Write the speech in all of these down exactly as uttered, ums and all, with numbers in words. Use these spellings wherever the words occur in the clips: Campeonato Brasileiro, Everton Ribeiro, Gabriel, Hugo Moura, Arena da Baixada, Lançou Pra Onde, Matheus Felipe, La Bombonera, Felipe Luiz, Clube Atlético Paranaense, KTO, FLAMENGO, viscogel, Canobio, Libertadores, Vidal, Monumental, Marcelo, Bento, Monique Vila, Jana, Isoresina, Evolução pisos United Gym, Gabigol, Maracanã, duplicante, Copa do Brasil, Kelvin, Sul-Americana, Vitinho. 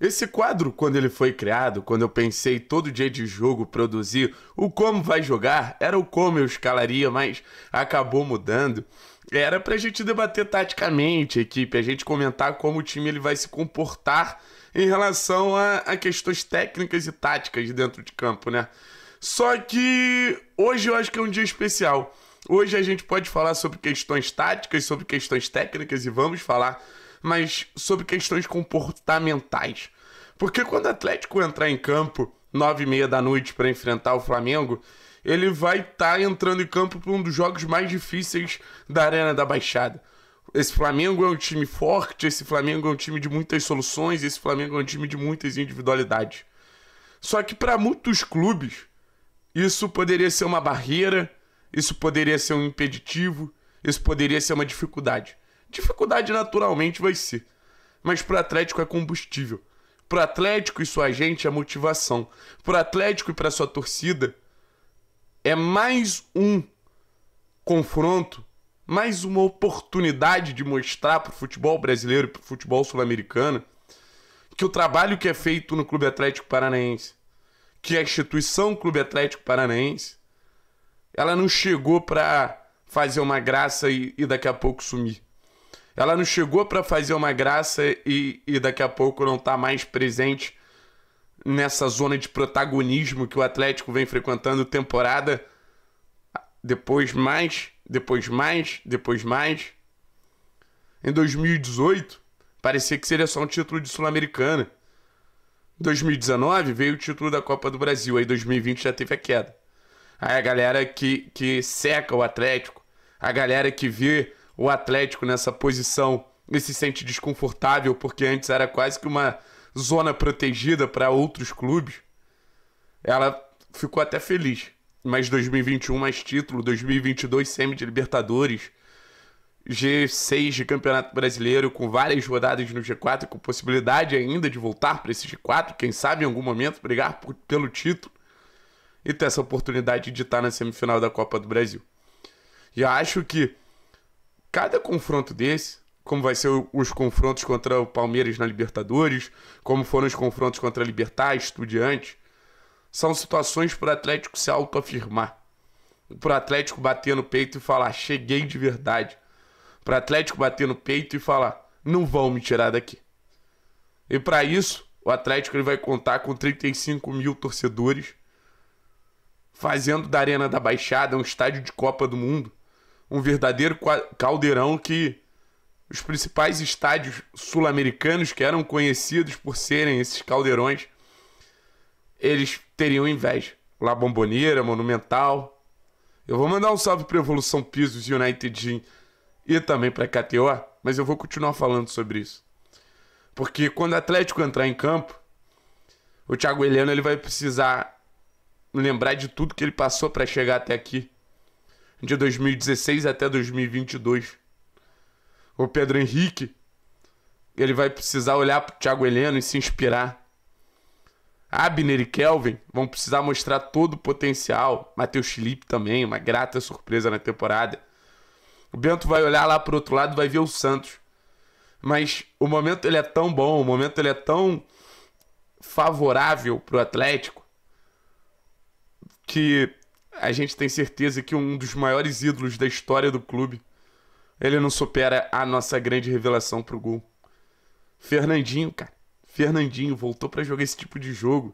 Esse quadro, quando ele foi criado, quando eu pensei todo dia de jogo produzir o como vai jogar, era o como eu escalaria, mas acabou mudando. Era pra gente debater taticamente a equipe, a gente comentar como o time ele vai se comportar em relação a, a questões técnicas e táticas dentro de campo, né? Só que hoje eu acho que é um dia especial. Hoje a gente pode falar sobre questões táticas, sobre questões técnicas e vamos falar, mas sobre questões comportamentais. Porque quando o Atlético entrar em campo nove e meia da noite para enfrentar o Flamengo, ele vai estar tá entrando em campo para um dos jogos mais difíceis da Arena da Baixada. Esse Flamengo é um time forte, esse Flamengo é um time de muitas soluções, esse Flamengo é um time de muitas individualidades. Só que para muitos clubes, isso poderia ser uma barreira, isso poderia ser um impeditivo, isso poderia ser uma dificuldade. Dificuldade naturalmente vai ser, mas para o Atlético é combustível. Para o Atlético e sua gente é motivação. Para o Atlético e para sua torcida, é mais um confronto, mais uma oportunidade de mostrar para o futebol brasileiro e para o futebol sul-americano que o trabalho que é feito no Clube Atlético Paranaense, que a instituição Clube Atlético Paranaense, ela não chegou para fazer uma graça e, e daqui a pouco sumir. Ela não chegou para fazer uma graça e, e daqui a pouco não tá mais presente nessa zona de protagonismo que o Atlético vem frequentando temporada depois mais, depois mais, depois mais. Em dois mil e dezoito, parecia que seria só um título de Sul-Americana. Em dois mil e dezenove, veio o título da Copa do Brasil. Aí em dois mil e vinte já teve a queda. Aí a galera que, que seca o Atlético, a galera que vê o Atlético nessa posição e se sente desconfortável, porque antes era quase que uma zona protegida para outros clubes, ela ficou até feliz. Mas dois mil e vinte e um mais título, dois mil e vinte e dois semi de Libertadores, G seis de Campeonato Brasileiro, com várias rodadas no G quatro, com possibilidade ainda de voltar para esse G quatro, quem sabe em algum momento brigar por, pelo título e ter essa oportunidade de estar na semifinal da Copa do Brasil. E eu acho que cada confronto desse, como vai ser os confrontos contra o Palmeiras na Libertadores, como foram os confrontos contra a Libertad, Estudiantes, são situações para o Atlético se autoafirmar, para o Atlético bater no peito e falar, cheguei de verdade, para o Atlético bater no peito e falar, não vão me tirar daqui. E para isso, o Atlético ele vai contar com trinta e cinco mil torcedores, fazendo da Arena da Baixada um estádio de Copa do Mundo, um verdadeiro caldeirão que os principais estádios sul-americanos, que eram conhecidos por serem esses caldeirões, eles teriam inveja. La Bombonera, Monumental. Eu vou mandar um salve para Evolução Pisos United Gym e também para K T O, mas eu vou continuar falando sobre isso. Porque quando o Atlético entrar em campo, o Thiago Heleno ele vai precisar lembrar de tudo que ele passou para chegar até aqui, de dois mil e dezesseis até dois mil e vinte e dois. O Pedro Henrique, ele vai precisar olhar para o Thiago Heleno e se inspirar. Abner e Kelvin vão precisar mostrar todo o potencial. Matheus Felipe também, uma grata surpresa na temporada. O Bento vai olhar lá para o outro lado e vai ver o Santos. Mas o momento ele é tão bom, o momento ele é tão favorável para o Atlético, que a gente tem certeza que um dos maiores ídolos da história do clube, ele não supera a nossa grande revelação pro gol. Fernandinho, cara. Fernandinho voltou pra jogar esse tipo de jogo.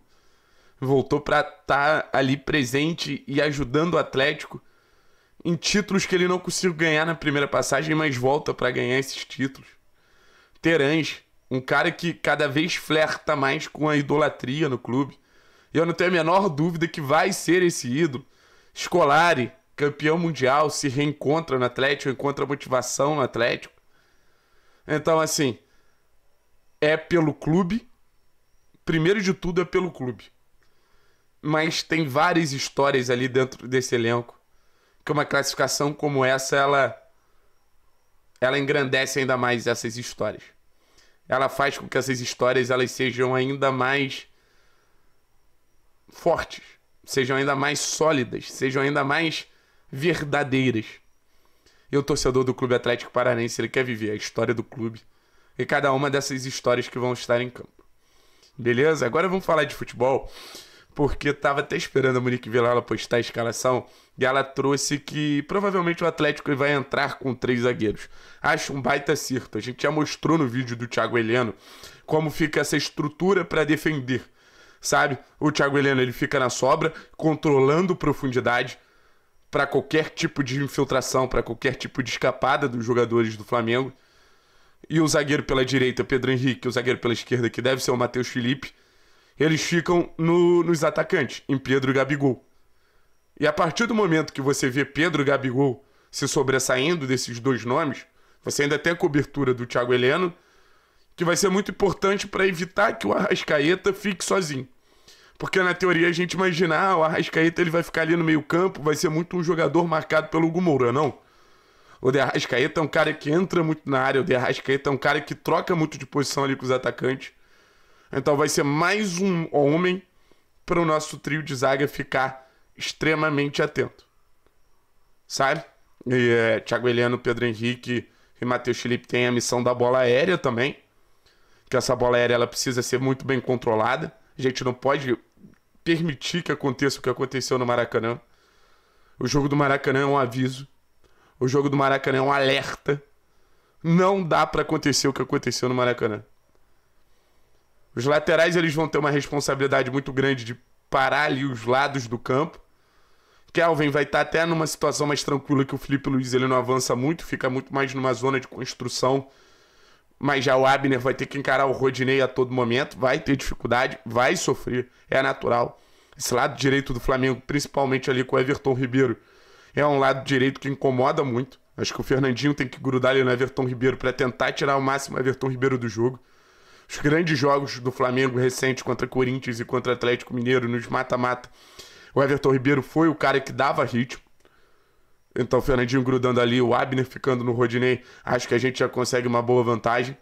Voltou pra estar ali presente e ajudando o Atlético em títulos que ele não conseguiu ganhar na primeira passagem, mas volta pra ganhar esses títulos. Terans, um cara que cada vez flerta mais com a idolatria no clube. E eu não tenho a menor dúvida que vai ser esse ídolo. Scolari, campeão mundial, se reencontra no Atlético, encontra motivação no Atlético. Então, assim, é pelo clube. Primeiro de tudo é pelo clube. Mas tem várias histórias ali dentro desse elenco, que uma classificação como essa, ela, ela engrandece ainda mais essas histórias. Ela faz com que essas histórias elas sejam ainda mais fortes, sejam ainda mais sólidas, sejam ainda mais verdadeiras. E o torcedor do Clube Atlético Paranaense, ele quer viver a história do clube e cada uma dessas histórias que vão estar em campo. beleza? Agora vamos falar de futebol, porque tava até esperando a Monique Vila ela postar a escalação, e ela trouxe que provavelmente o Atlético vai entrar com três zagueiros. Acho um baita acerto. A gente já mostrou no vídeo do Thiago Heleno como fica essa estrutura para defender, sabe? O Thiago Heleno ele fica na sobra, controlando profundidade para qualquer tipo de infiltração, para qualquer tipo de escapada dos jogadores do Flamengo. E o zagueiro pela direita, Pedro Henrique, o zagueiro pela esquerda, que deve ser o Matheus Felipe, eles ficam no, nos atacantes, em Pedro e Gabigol. E a partir do momento que você vê Pedro e Gabigol se sobressaindo desses dois nomes, você ainda tem a cobertura do Thiago Heleno, que vai ser muito importante para evitar que o Arrascaeta fique sozinho. Porque na teoria a gente imagina, ah, o Arrascaeta ele vai ficar ali no meio campo, vai ser muito um jogador marcado pelo Hugo Moura, não. O de Arrascaeta é um cara que entra muito na área, o de Arrascaeta é um cara que troca muito de posição ali com os atacantes. Então vai ser mais um homem para o nosso trio de zaga ficar extremamente atento, sabe? E é, Thiago Heleno, Pedro Henrique e Matheus Felipe têm a missão da bola aérea também, que essa bola aérea ela precisa ser muito bem controlada. A gente não pode permitir que aconteça o que aconteceu no Maracanã. O jogo do Maracanã é um aviso. O jogo do Maracanã é um alerta. Não dá para acontecer o que aconteceu no Maracanã. Os laterais eles vão ter uma responsabilidade muito grande de parar ali os lados do campo. Kelvin vai estar até numa situação mais tranquila, que o Felipe Luiz ele não avança muito, fica muito mais numa zona de construção. Mas já o Abner vai ter que encarar o Rodinei a todo momento, vai ter dificuldade, vai sofrer, é natural. Esse lado direito do Flamengo, principalmente ali com o Everton Ribeiro, é um lado direito que incomoda muito. Acho que o Fernandinho tem que grudar ali no Everton Ribeiro para tentar tirar o máximo o Everton Ribeiro do jogo. Os grandes jogos do Flamengo recentes contra Corinthians e contra Atlético Mineiro nos mata-mata, o Everton Ribeiro foi o cara que dava ritmo. Então o Fernandinho grudando ali, o Abner ficando no Rodinei, acho que a gente já consegue uma boa vantagem,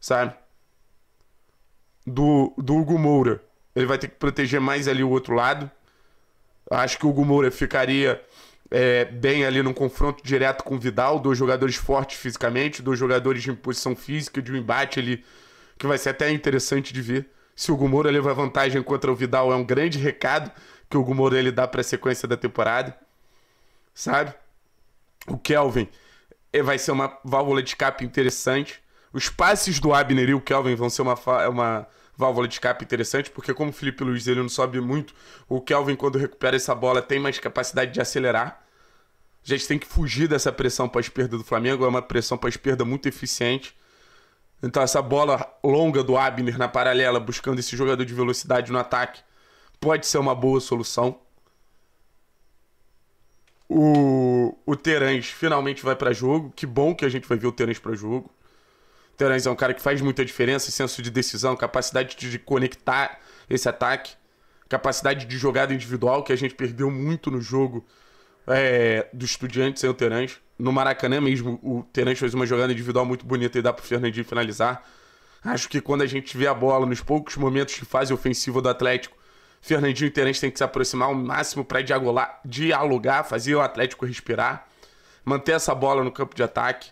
sabe? Do, do Hugo Moura, ele vai ter que proteger mais ali o outro lado. Acho que o Hugo Moura ficaria é, bem ali num confronto direto com o Vidal, dois jogadores fortes fisicamente, dois jogadores de imposição física, de um embate ali, que vai ser até interessante de ver. Se o Hugo Moura levar vantagem contra o Vidal, é um grande recado que o Hugo Moura ele dá para a sequência da temporada, sabe? O Kelvin vai ser uma válvula de escape interessante. Os passes do Abner e o Kelvin vão ser uma, uma válvula de escape interessante, porque como o Felipe Luiz ele não sobe muito, o Kelvin quando recupera essa bola tem mais capacidade de acelerar. A gente tem que fugir dessa pressão pós-perda do Flamengo, é uma pressão pós-perda muito eficiente. Então essa bola longa do Abner na paralela, buscando esse jogador de velocidade no ataque, pode ser uma boa solução. O, o Terans finalmente vai para jogo. Que bom que a gente vai ver o Terans para jogo. O Terans é um cara que faz muita diferença, senso de decisão, capacidade de conectar esse ataque, capacidade de jogada individual, que a gente perdeu muito no jogo é, do Estudiantes sem o Terans. No Maracanã mesmo, o Terans fez uma jogada individual muito bonita e dá para o Fernandinho finalizar. Acho que quando a gente vê a bola, nos poucos momentos de fase ofensiva do Atlético, Fernandinho e Terans tem que se aproximar ao máximo para dialogar, fazer o Atlético respirar, manter essa bola no campo de ataque.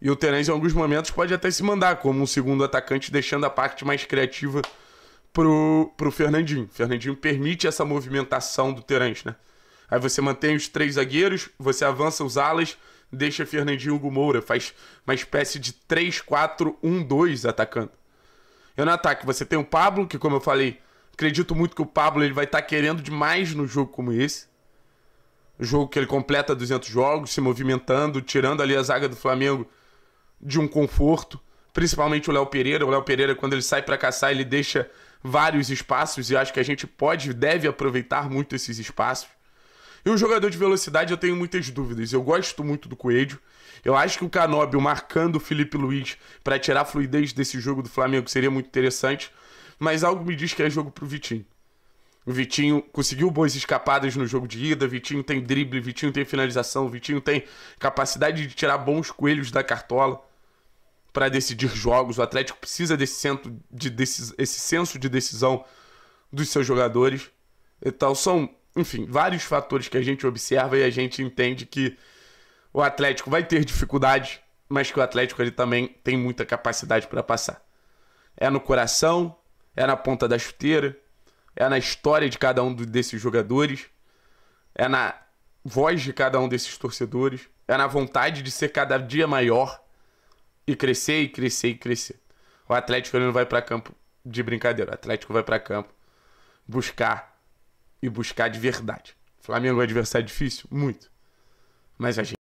E o Terans, em alguns momentos, pode até se mandar como um segundo atacante, deixando a parte mais criativa pro, pro Fernandinho. Fernandinho permite essa movimentação do Terans, né? Aí você mantém os três zagueiros, você avança os alas, deixa Fernandinho e Hugo Moura, faz uma espécie de três quatro um dois atacando. E no ataque você tem o Pablo, que como eu falei, acredito muito que o Pablo ele vai estar querendo demais no jogo como esse. O jogo que ele completa duzentos jogos, se movimentando, tirando ali a zaga do Flamengo de um conforto. Principalmente o Léo Pereira. O Léo Pereira, quando ele sai para caçar, ele deixa vários espaços. E acho que a gente pode e deve aproveitar muito esses espaços. E o jogador de velocidade eu tenho muitas dúvidas. Eu gosto muito do Coelho. Eu acho que o Canobio marcando o Felipe Luiz para tirar a fluidez desse jogo do Flamengo seria muito interessante. Mas algo me diz que é jogo pro Vitinho. O Vitinho conseguiu boas escapadas no jogo de ida, Vitinho tem drible, Vitinho tem finalização, Vitinho tem capacidade de tirar bons coelhos da cartola para decidir jogos. O Atlético precisa desse centro de decis... esse senso de decisão dos seus jogadores. Então são, enfim, vários fatores que a gente observa e a gente entende que o Atlético vai ter dificuldade, mas que o Atlético ele também tem muita capacidade para passar. é no coração, é na ponta da chuteira, é na história de cada um desses jogadores, é na voz de cada um desses torcedores, é na vontade de ser cada dia maior e crescer, e crescer, e crescer. O Atlético ele não vai para campo de brincadeira, o Atlético vai para campo buscar e buscar de verdade. O Flamengo é um adversário difícil? Muito. Mas a gente...